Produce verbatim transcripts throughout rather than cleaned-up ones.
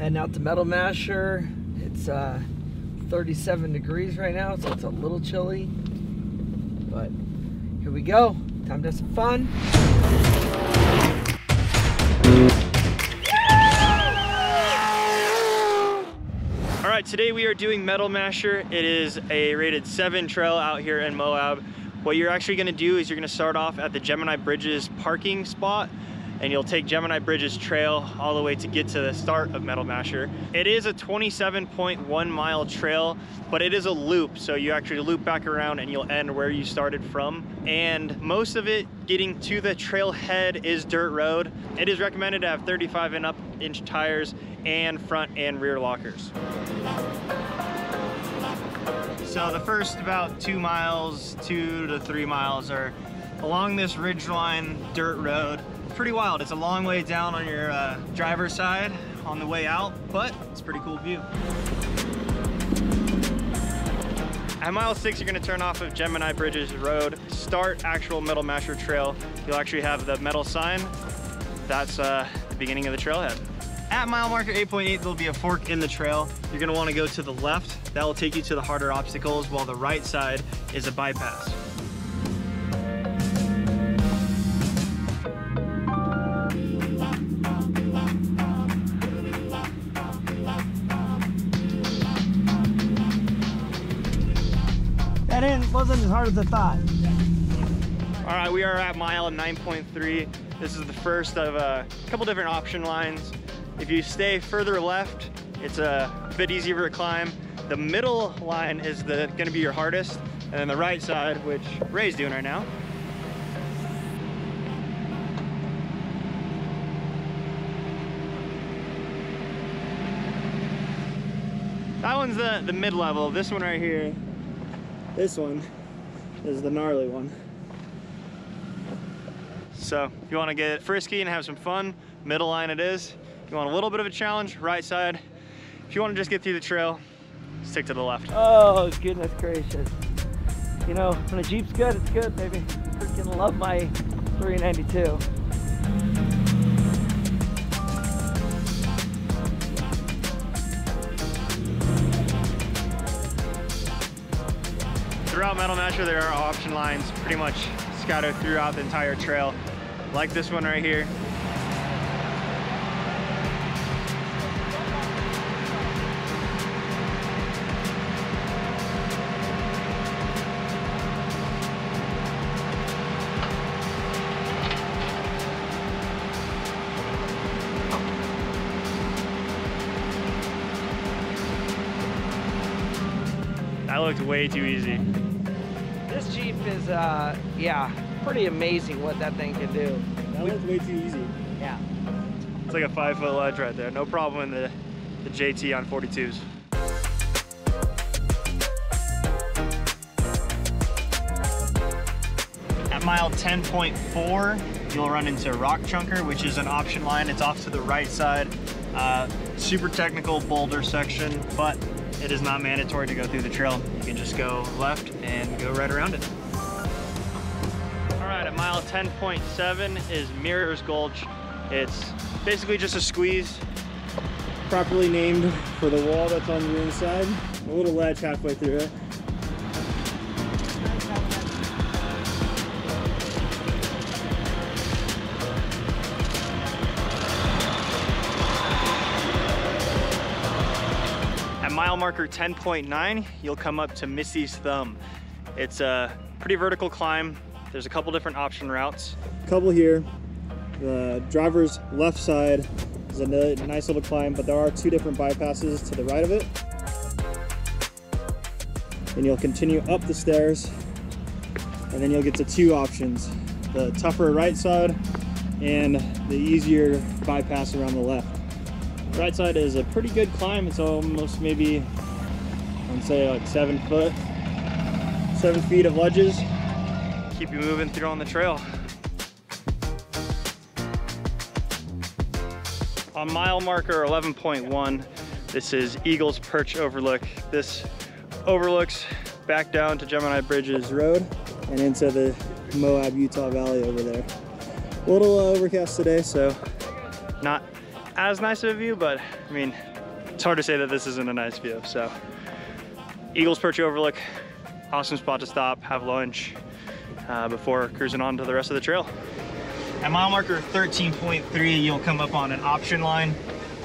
Heading out to Metal Masher. It's uh, thirty-seven degrees right now, so it's a little chilly. But here we go. Time to have some fun. All right, today we are doing Metal Masher. It is a rated seven trail out here in Moab. What you're actually gonna do is you're gonna start off at the Gemini Bridges parking spot, and you'll take Gemini Bridges trail all the way to get to the start of Metal Masher. It is a twenty-seven point one mile trail, but it is a loop. So you actually loop back around and you'll end where you started from. And most of it getting to the trailhead is dirt road. It is recommended to have thirty-five and up inch tires and front and rear lockers. So the first about two miles, two to three miles are along this ridgeline dirt road. Pretty wild. It's a long way down on your uh, driver's side on the way out, but it's a pretty cool view. At mile six, you're gonna turn off of Gemini Bridges Road, start actual Metal Masher Trail. You'll actually have the metal sign. That's uh, the beginning of the trailhead. At mile marker eight point eight, there'll be a fork in the trail. You're gonna wanna go to the left. That will take you to the harder obstacles, while the right side is a bypass. That didn't, wasn't as hard as I thought. All right, we are at mile nine point three. This is the first of a couple different option lines. If you stay further left, it's a bit easier to climb. The middle line is the, gonna be your hardest, and then the right side, which Ray's doing right now. That one's the, the mid-level. This one right here, this one is the gnarly one. So if you wanna get frisky and have some fun, middle line it is. You want a little bit of a challenge, right side. If you want to just get through the trail, stick to the left. Oh, goodness gracious. You know, when a Jeep's good, it's good, baby. I freaking love my three ninety-two. Throughout Metal Masher, there are option lines pretty much scattered throughout the entire trail, like this one right here. That looked way too easy. This Jeep is, uh, yeah, pretty amazing what that thing can do. That looked way too easy. Yeah. It's like a five foot ledge right there. No problem in the, the J T on forty-twos. At mile ten point four, you'll run into Rock Chunker, which is an option line. It's off to the right side. Uh, super technical boulder section, but it is not mandatory to go through the trail. You can just go left and go right around it. All right, at mile ten point seven is Mirror's Gulch. It's basically just a squeeze. Properly named for the wall that's on the inside. A little ledge halfway through it. Mile marker ten point nine, you'll come up to Missy's Thumb. It's a pretty vertical climb. There's a couple different option routes. A couple here. The driver's left side is a nice little climb, but there are two different bypasses to the right of it. And you'll continue up the stairs, and then you'll get to two options. The tougher right side and the easier bypass around the left. Right side is a pretty good climb. It's almost maybe, I'd say like seven foot, seven feet of ledges. Keep you moving through on the trail. On mile marker eleven point one, this is Eagle's Perch Overlook. This overlooks back down to Gemini Bridges Road and into the Moab, Utah Valley over there. A little uh, overcast today, so not as nice of a view, but I mean, it's hard to say that this isn't a nice view. So Eagle's Perch Overlook, awesome spot to stop, have lunch uh, before cruising on to the rest of the trail. At mile marker thirteen point three, you'll come up on an option line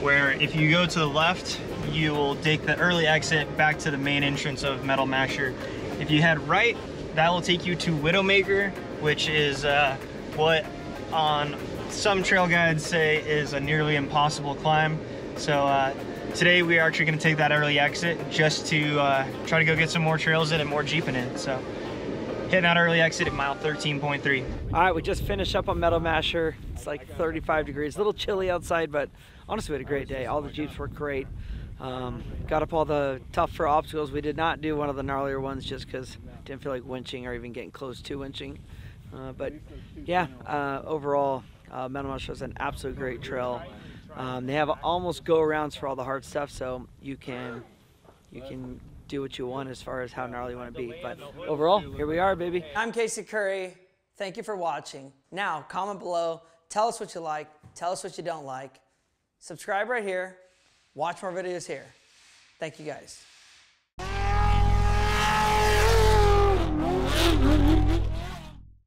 where if you go to the left, you will take the early exit back to the main entrance of Metal Masher. If you head right, that will take you to Widowmaker, which is uh, what on some trail guides say is a nearly impossible climb. So uh, today we are actually gonna take that early exit just to uh, try to go get some more trails in and more jeeping in. So hitting that early exit at mile thirteen point three. All right, we just finished up on Metal Masher. It's like thirty-five degrees, a little chilly outside, but honestly we had a great day. All the jeeps were great. Um, got up all the tougher obstacles. We did not do one of the gnarlier ones just because didn't feel like winching or even getting close to winching. Uh, but yeah, uh, overall, uh, Metal Masher is an absolute great trail. Um, they have almost go-arounds for all the hard stuff, so you can you can do what you want as far as how gnarly you want to be. But overall, here we are, baby. I'm Casey Curry. Thank you for watching. Now, comment below. Tell us what you like. Tell us what you don't like. Subscribe right here. Watch more videos here. Thank you, guys.